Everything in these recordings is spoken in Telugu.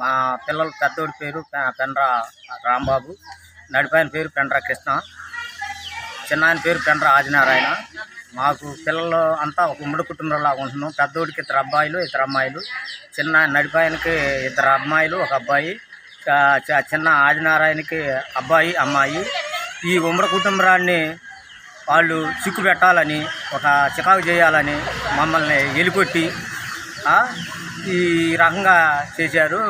మా పిల్లల పెద్దోడి పేరు పెండ్ర రాంబాబు, నడిపాయన పేరు పెండ్ర కృష్ణ, చిన్న ఆయన పేరు పెండ్ర ఆదినారాయణ. మాకు పిల్లలు అంతా ఒక ఉమ్మడి కుటుంబంలాగా ఉంటున్నాం. పెద్దోడికి ఇద్దరు అబ్బాయిలు, ఇద్దరు అమ్మాయిలు. చిన్న నడిపాయనకి ఇద్దరు అమ్మాయిలు, ఒక అబ్బాయి. చిన్న ఆదినారాయణకి అబ్బాయి, అమ్మాయి. ఈ ఉమ్మడి కుటుంబరాన్ని వాళ్ళు చిక్కు పెట్టాలని, ఒక చికాకు చేయాలని మమ్మల్ని ఎలికొట్టి ఈ రకంగా చేశారు.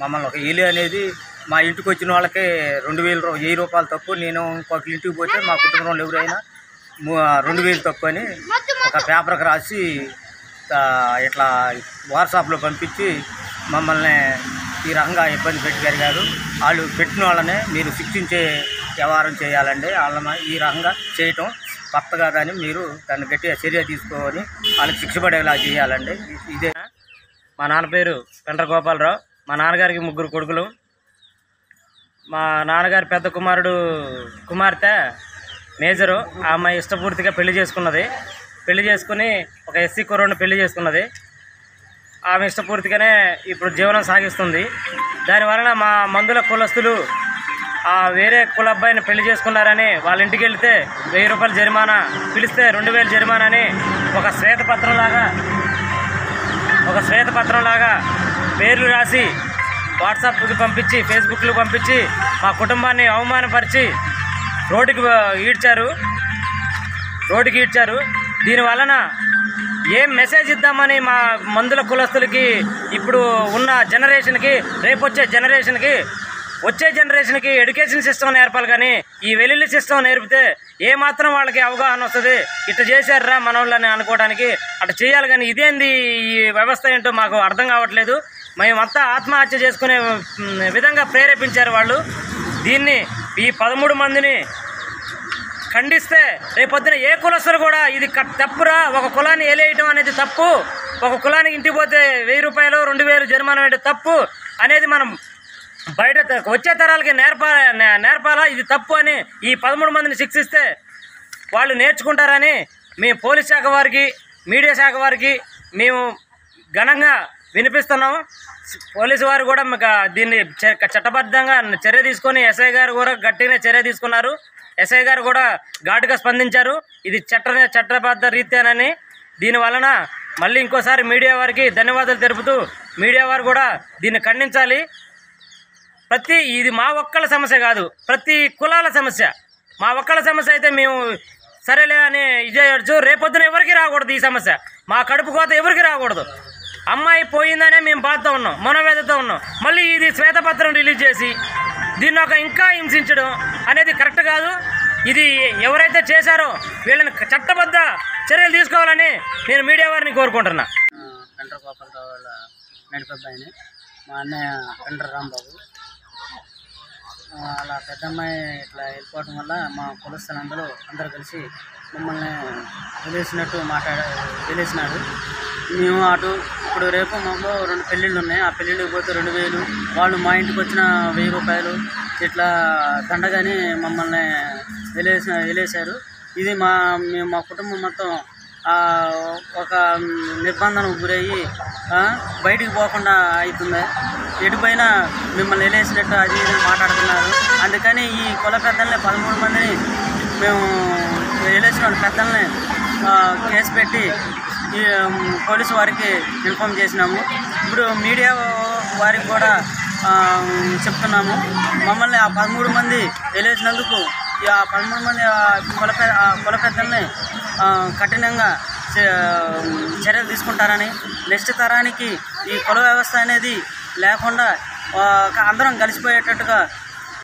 మమ్మల్ని ఒక ఏలి అనేది మా ఇంటికి వచ్చిన వాళ్ళకే 2,000 రూపాయలు తక్కువ, నేను ఇంకొక ఇంటికి పోతే మా కుటుంబంలో ఎవరైనా 2,000 తక్కువ అని ఒక పేపర్కి రాసి ఇట్లా వాట్సాప్లో పంపించి మమ్మల్ని ఈ రకంగా ఇబ్బంది పెట్టగలిగారు. వాళ్ళు పెట్టిన వాళ్ళనే మీరు శిక్షించే వ్యవహారం చేయాలండి. వాళ్ళ ఈ రకంగా చేయటం కొత్తగా, కానీ మీరు దాన్ని గట్టిగా చర్య తీసుకోవాలి, వాళ్ళకి శిక్ష పడేలా చేయాలండి. ఇదే మా నాన్న పేరు పెండ్ర గోపాలరావు. మా నాన్నగారికి ముగ్గురు కొడుకులు. మా నాన్నగారి పెద్ద కుమార్తె మేజరు. ఆమె ఇష్టపూర్తిగా పెళ్లి చేసుకున్నది. పెళ్లి చేసుకుని ఒక ఎస్సీ కుర్రోడిని పెళ్లి చేసుకున్నది. ఆమె ఇష్టపూర్తిగానే ఇప్పుడు జీవనం సాగిస్తుంది. దానివలన మా మందుల కులస్తులు ఆ వేరే కుల అబ్బాయిని పెళ్లి చేసుకున్నారని వాళ్ళ ఇంటికి వెళితే 1,000 రూపాయలు జరిమానా, పిలిస్తే 2,000 జరిమానా అని ఒక శ్వేతపత్రంలాగా పేర్లు రాసి వాట్సాప్కి పంపించి, ఫేస్బుక్లో పంపించి మా కుటుంబాన్ని అవమానపరిచి రోడ్డుకి ఈడ్చారు. దీనివలన ఏం మెసేజ్ ఇద్దామని మా మందుల కులస్తులకి, ఇప్పుడు ఉన్న జనరేషన్కి, రేపు వచ్చే జనరేషన్కి ఎడ్యుకేషన్ సిస్టమ్ నేర్పాలి. కానీ ఈ వెల్లుల్లి సిస్టమ్ నేర్పితే ఏమాత్రం వాళ్ళకి అవగాహన వస్తుంది. ఇట్లా చేశారా మనోళ్ళని అనుకోవడానికి అటు చేయాలి. కానీ ఇదేంది ఈ వ్యవస్థ ఏంటో మాకు అర్థం కావట్లేదు. మేమంతా ఆత్మహత్య చేసుకునే విధంగా ప్రేరేపించారు వాళ్ళు. దీన్ని ఈ 13 మందిని ఖండిస్తే రేపొద్దున ఏ కులస్తులు కూడా ఇది తప్పురా, ఒక కులాన్ని ఏలేయటం అనేది తప్పు, ఒక కులానికి ఇంటికి పోతే 1,000 రూపాయలు 2,000 జరిమానా అంటే తప్పు అనేది మనం బయట వచ్చే తరాలకి నేర్పాలా, ఇది తప్పు అని ఈ 13 మందిని శిక్షిస్తే వాళ్ళు నేర్చుకుంటారని మేము పోలీస్ శాఖ వారికి, మీడియా శాఖ వారికి మేము ఘనంగా వినిపిస్తున్నాము. పోలీసు వారు కూడా దీన్ని చట్టబద్ధంగా చర్య తీసుకొని ఎస్ఐ గారు కూడా గట్టిగా చర్య తీసుకున్నారు. ఎస్ఐ గారు కూడా ఘాటుగా స్పందించారు. ఇది చట్టబద్ధ రీత్యానని. దీనివలన మళ్ళీ ఇంకోసారి మీడియా వారికి ధన్యవాదాలు తెలుపుతూ, మీడియా వారు కూడా దీన్ని ఖండించాలి. ఇది మా ఒక్కళ్ళ సమస్య కాదు, ప్రతి కులాల సమస్య. మా ఒక్కళ్ళ సమస్య అయితే మేము సరేలే అని ఇచ్చేయచ్చు. రేపొద్దున ఎవరికి రాకూడదు ఈ సమస్య, మా కడుపు కోత ఎవరికి రాకూడదు. అమ్మాయి పోయిందనే మేము బాధతో ఉన్నాం, మనోవేదతో ఉన్నాం. మళ్ళీ ఇది శ్వేతపత్రం రిలీజ్ చేసి దీన్ని ఒక ఇంకా హింసించడం అనేది కరెక్ట్ కాదు. ఇది ఎవరైతే చేశారో వీళ్ళని చట్టబద్ధ చర్యలు తీసుకోవాలని నేను మీడియా వారిని కోరుకుంటున్నా. మా అన్నయ్య పెండ్ర రాంబాబు అలా పెద్దమ్మాయి ఇట్లా వెళ్ళిపోవటం వల్ల మా కులస్తులందరూ అందరూ కలిసి మమ్మల్ని వదిలేసినట్టు వదిలేసినారు. మేము అటు ఇప్పుడు రేపు మాకు 2 పెళ్ళిళ్ళు ఉన్నాయి. ఆ పెళ్ళిళ్ళకి పోతే 2,000, వాళ్ళు మా ఇంటికి వచ్చిన 1,000 రూపాయలు ఇట్లా దండగానే మమ్మల్ని వెళ్ళేశారు. ఇది మా కుటుంబం మొత్తం ఒక నిర్బంధనకు గురయ్యి బయటికి పోకుండా అవుతుంది. ఎటుపైన మిమ్మల్ని వెళ్ళేసినట్టు అది ఇది మాట్లాడుతున్నారు. అందుకని ఈ కుల పెద్దల్ని 13 మందిని మేము వెళ్ళేసిన పెద్దల్ని కేసు పెట్టి పోలీసు వారికి ఇన్ఫామ్ చేసినాము. ఇప్పుడు మీడియా వారికి కూడా చెప్తున్నాము. మమ్మల్ని ఆ 13 మంది వెళ్ళేసినందుకు ఆ 13 మంది కుల పెద్దల్ని కఠినంగా చర్యలు తీసుకుంటారని, నెక్స్ట్ తరానికి ఈ కుల వ్యవస్థ అనేది లేకుండా అందరం కలిసిపోయేటట్టుగా